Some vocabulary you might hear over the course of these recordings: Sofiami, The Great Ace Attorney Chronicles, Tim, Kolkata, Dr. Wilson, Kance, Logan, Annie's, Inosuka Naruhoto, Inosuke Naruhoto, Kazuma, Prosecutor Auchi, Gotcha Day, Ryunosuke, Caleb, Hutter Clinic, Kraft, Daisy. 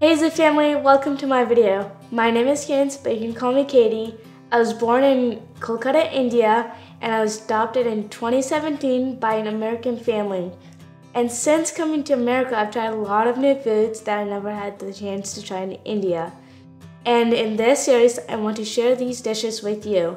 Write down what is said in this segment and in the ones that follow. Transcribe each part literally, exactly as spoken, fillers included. Hey Zip family, welcome to my video. My name is Kance, but you can call me Katie. I was born in Kolkata, India, and I was adopted in twenty seventeen by an American family. And since coming to America, I've tried a lot of new foods that I never had the chance to try in India. And in this series, I want to share these dishes with you.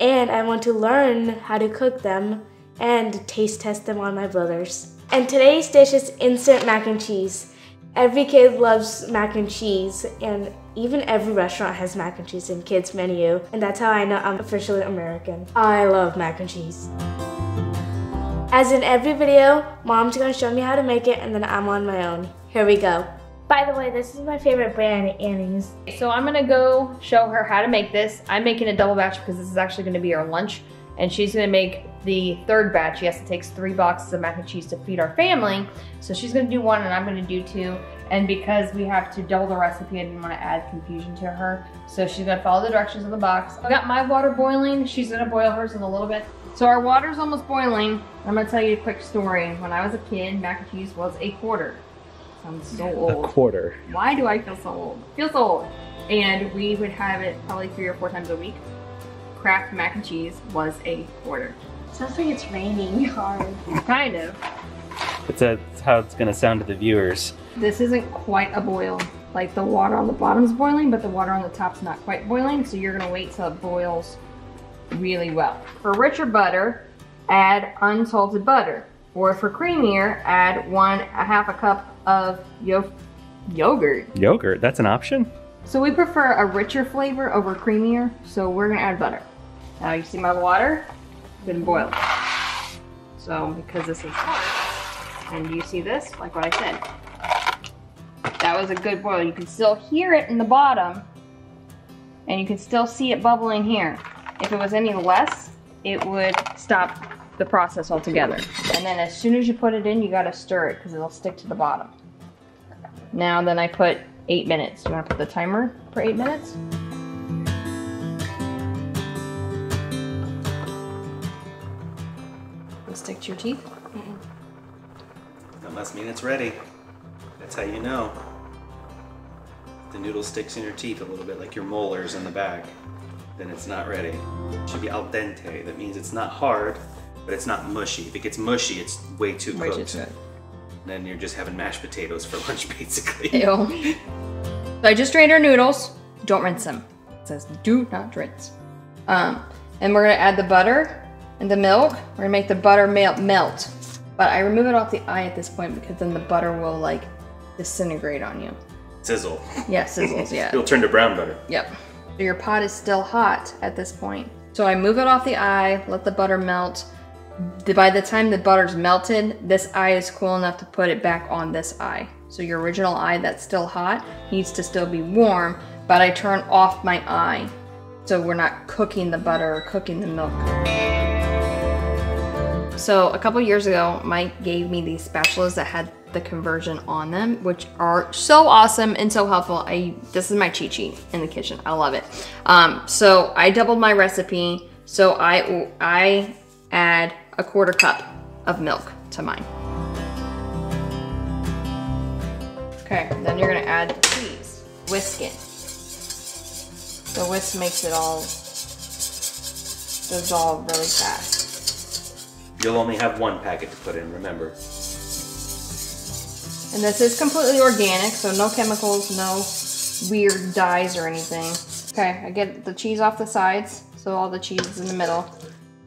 And I want to learn how to cook them and taste test them on my brothers. And today's dish is instant mac and cheese. Every kid loves mac and cheese, and even every restaurant has mac and cheese in kids' menu. And that's how I know I'm officially American. I love mac and cheese. As in every video, mom's gonna show me how to make it, and then I'm on my own. Here we go. By the way, this is my favorite brand, Annie's. So I'm gonna go show her how to make this. I'm making a double batch because this is actually gonna be our lunch, and she's gonna make the third batch. Yes, it takes three boxes of mac and cheese to feed our family. So she's gonna do one and I'm gonna do two. And because we have to double the recipe, I didn't wanna add confusion to her. So she's gonna follow the directions of the box. I got my water boiling. She's gonna boil hers in a little bit. So our water's almost boiling. I'm gonna tell you a quick story. When I was a kid, mac and cheese was a quarter. I'm so old. A quarter. Why do I feel so old? I feel so old. And we would have it probably three or four times a week. Kraft mac and cheese was a quarter. Sounds like it's raining hard. Kind of. It's a, that's how it's gonna sound to the viewers. This isn't quite a boil. Like the water on the bottom's boiling, but the water on the top's not quite boiling, so you're gonna wait till it boils really well. For richer butter, add unsalted butter. Or for creamier, add one a half a cup of yo yogurt. Yogurt, that's an option? So we prefer a richer flavor over creamier, so we're gonna add butter. Now you see my water, it's been boiled. So because this is hot, and you see this, like what I said, that was a good boil. You can still hear it in the bottom, and you can still see it bubbling here. If it was any less, it would stop the process altogether. And then as soon as you put it in, you gotta stir it because it'll stick to the bottom. Now then I put eight minutes. You wanna put the timer for eight minutes? Stick to your teeth. Mm-mm. That must mean it's ready. That's how you know. The noodle sticks in your teeth a little bit, like your molars in the back. Then it's not ready. It should be al dente. That means it's not hard, but it's not mushy. If it gets mushy, it's way too cooked. And then you're just having mashed potatoes for lunch, basically. Ew. So I just drained our noodles. Don't rinse them. It says do not rinse. Um, and we're gonna add the butter and the milk. We're gonna make the butter melt. But I remove it off the eye at this point because then the butter will like disintegrate on you. Sizzle. Yeah, sizzles, yeah. It'll turn to brown butter. Yep. So your pot is still hot at this point. So I move it off the eye, let the butter melt. By the time the butter's melted, this eye is cool enough to put it back on this eye. So your original eye that's still hot needs to still be warm, but I turn off my eye. So we're not cooking the butter or cooking the milk. So a couple years ago, Mike gave me these spatulas that had the conversion on them, which are so awesome and so helpful. I this is my cheat sheet in the kitchen. I love it. Um, so I doubled my recipe. So I I add a quarter cup of milk to mine. Okay, then you're gonna add the cheese. Whisk it. The whisk makes it all dissolve really fast. You'll only have one packet to put in, remember. And this is completely organic, so no chemicals, no weird dyes or anything. Okay, I get the cheese off the sides, so all the cheese is in the middle.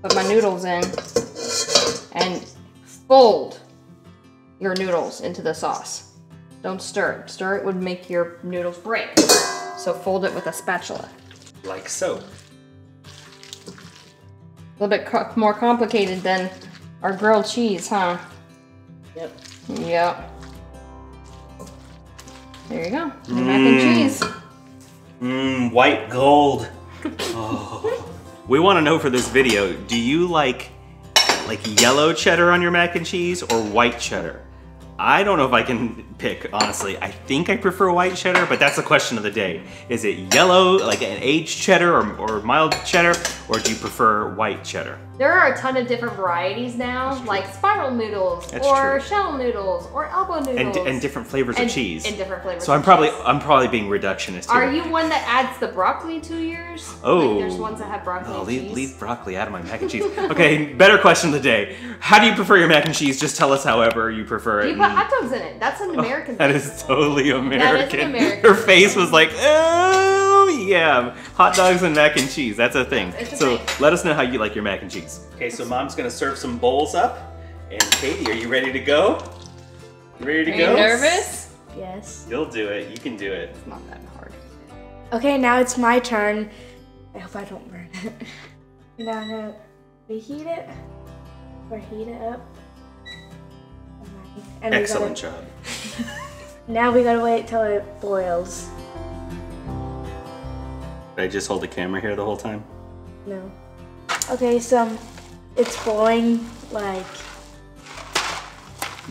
Put my noodles in and fold your noodles into the sauce. Don't stir it. Stir it would make your noodles break. So fold it with a spatula. Like so. A little bit co- more complicated than our grilled cheese, huh? Yep. Yep. There you go. Mm. Mac and cheese. Mmm, white gold. Oh. We want to know for this video, do you like like yellow cheddar on your mac and cheese or white cheddar? I don't know if I can pick, honestly. I think I prefer white cheddar, but that's the question of the day. Is it yellow, like an aged cheddar or, or mild cheddar, or do you prefer white cheddar? There are a ton of different varieties now, like spiral noodles, That's or true. shell noodles, or elbow noodles, and, and different flavors and, of cheese. And different flavors. So I'm of probably cheese. I'm probably being reductionist here. Are you one that adds the broccoli to yours? Oh, like there's ones that have broccoli. Oh, and leave, cheese. leave broccoli out of my mac and cheese. Okay, better question of the day. How do you prefer your mac and cheese? Just tell us however you prefer it. You put hot dogs in it. That's an American. Oh, that is totally American. That is an American. Her face was like, oh yeah, hot dogs and mac and cheese. That's a thing. It's a so thing. Let us know how you like your mac and cheese. Okay, so mom's gonna serve some bowls up. And Katie, are you ready to go? You ready to are go? Are you nervous? Yes. You'll do it. You can do it. It's not that hard. Okay, now it's my turn. I hope I don't burn it. Now I'm gonna reheat it or heat it up. And Excellent gotta, job. Now we gotta wait till it boils. Did I just hold the camera here the whole time? No. Okay, so it's boiling like...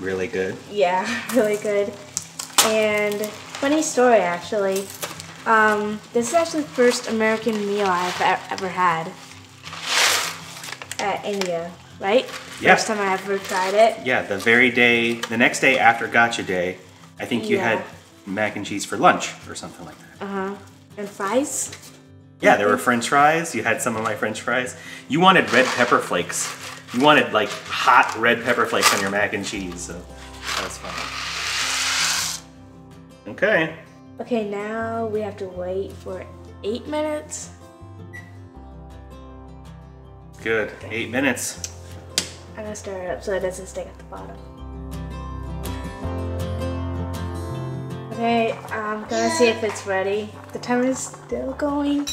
Really good? Yeah, really good. And funny story, actually. Um, this is actually the first American meal I've ever had at India, right? Yeah. First time I ever tried it. Yeah, the very day, the next day after Gotcha Day, I think you yeah. had mac and cheese for lunch or something like that. Uh-huh. And fries? Yeah, there were French fries. You had some of my French fries. You wanted red pepper flakes. You wanted like hot red pepper flakes on your mac and cheese, so that was fun. Okay. Okay, now we have to wait for eight minutes. Good, eight minutes. I'm gonna stir it up so it doesn't stick at the bottom. Okay, I'm gonna see if it's ready. The timer is still going.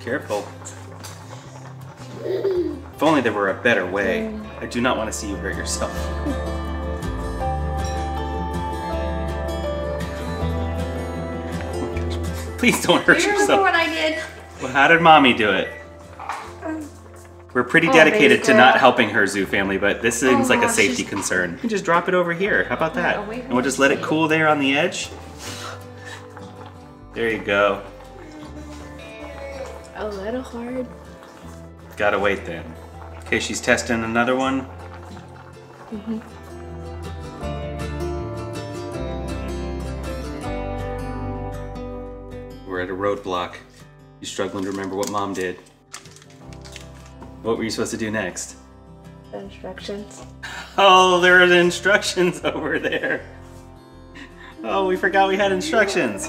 Careful. If only there were a better way. Mm. I do not want to see you hurt yourself. Please don't hurt do you yourself. Remember what I did? Well, how did mommy do it? Um, We're pretty oh, dedicated to not helping her, zoo family, but this seems oh, like gosh, a safety she's... concern. You can just drop it over here. How about that? Yeah, and we'll just let it cool there on the edge. There you go. A little hard. Gotta wait then. Okay, she's testing another one. Mm-hmm. We're at a roadblock. You're struggling to remember what mom did. What were you supposed to do next? The instructions. Oh, there are the instructions over there. Oh, we forgot we had instructions.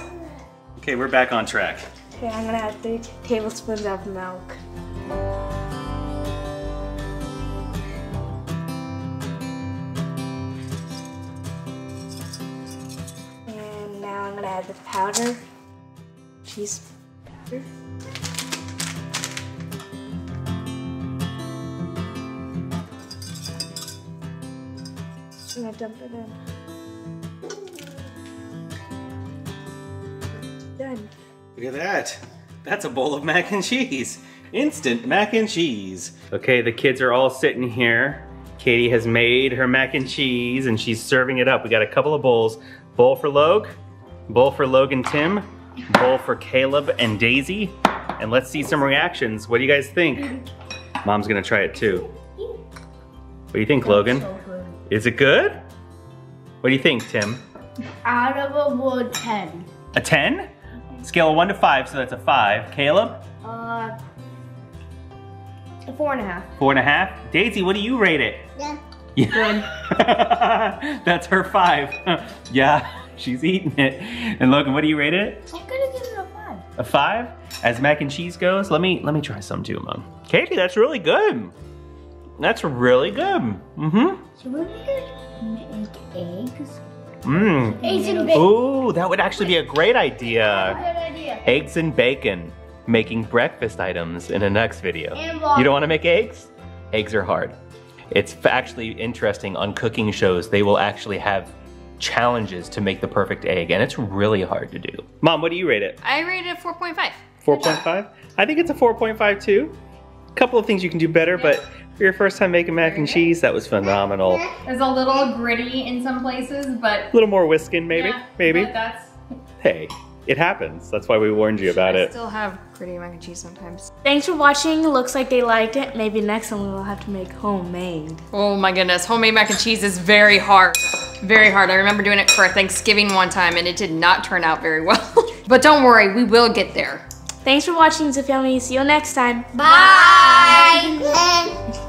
Okay, we're back on track. Okay, I'm gonna add three tablespoons of milk. And now I'm gonna add the powder, cheese powder. I'm gonna dump it in. Done. Look at that. That's a bowl of mac and cheese. Instant mac and cheese. Okay, the kids are all sitting here. Katie has made her mac and cheese and she's serving it up. We got a couple of bowls. Bowl for Log, bowl for Logan Tim, bowl for Caleb and Daisy. And let's see some reactions. What do you guys think? Mom's gonna try it too. What do you think, Logan? So good. Is it good? What do you think, Tim? Out of a wood ten. A ten? Scale of one to five, so that's a five. Caleb? Uh, a four and a half. Four and a half? Daisy, what do you rate it? Yeah. Yeah. That's her five. Yeah, she's eating it. And Logan, what do you rate it? I'm gonna give it a five. A five? As mac and cheese goes, let me let me try some too, Mom. Katie, that's really good. That's really good. Mm-hmm. So we're gonna make eggs. Mmm. Eggs and bacon. Ooh, that would actually be a great idea. Good idea. Eggs and bacon. Making breakfast items in the next video. You don't want to make eggs? Eggs are hard. It's actually interesting on cooking shows. They will actually have challenges to make the perfect egg, and it's really hard to do. Mom, what do you rate it? I rate it four point five. four point five? I think it's a four point five too. A couple of things you can do better, but for your first time making mac and cheese, that was phenomenal. There's a little gritty in some places, but... A little more whisking, maybe, yeah, maybe. But that's... Hey, It happens. That's why we warned you about I it. I still have gritty mac and cheese sometimes. Thanks for watching. Looks like they liked it. Maybe next time we'll have to make homemade. Oh my goodness. Homemade mac and cheese is very hard. Very hard. I remember doing it for Thanksgiving one time and it did not turn out very well. But don't worry, we will get there. Thanks for watching, Sofiami. See you next time. Bye! Bye.